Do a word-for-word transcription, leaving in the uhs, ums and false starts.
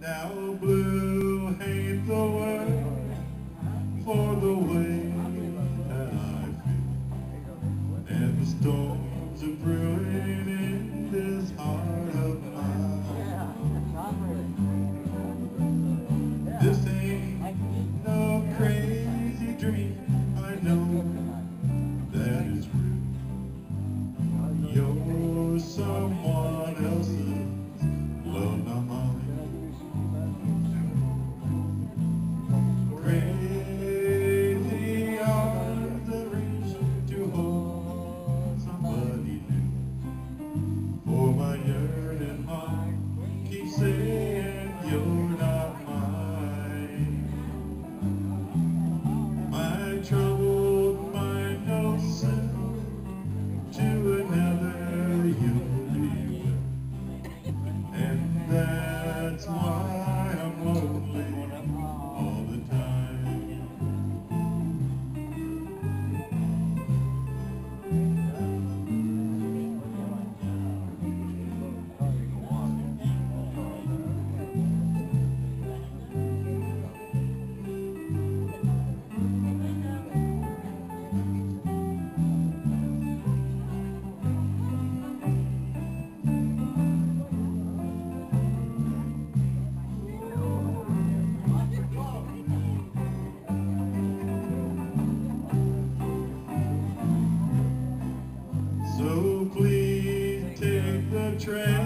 Now blue ain't the word for the way that I feel. And the storms are brewing in this heart of mine. This ain't no crazy dream, I know that is real. You're someone else's love, not mine. Crazy arms that reach to hold somebody new. For my yearning heart keeps saying you're not mine. My troubled mind knows to another you'll be with, and that's why I'm lonely. So please take the train.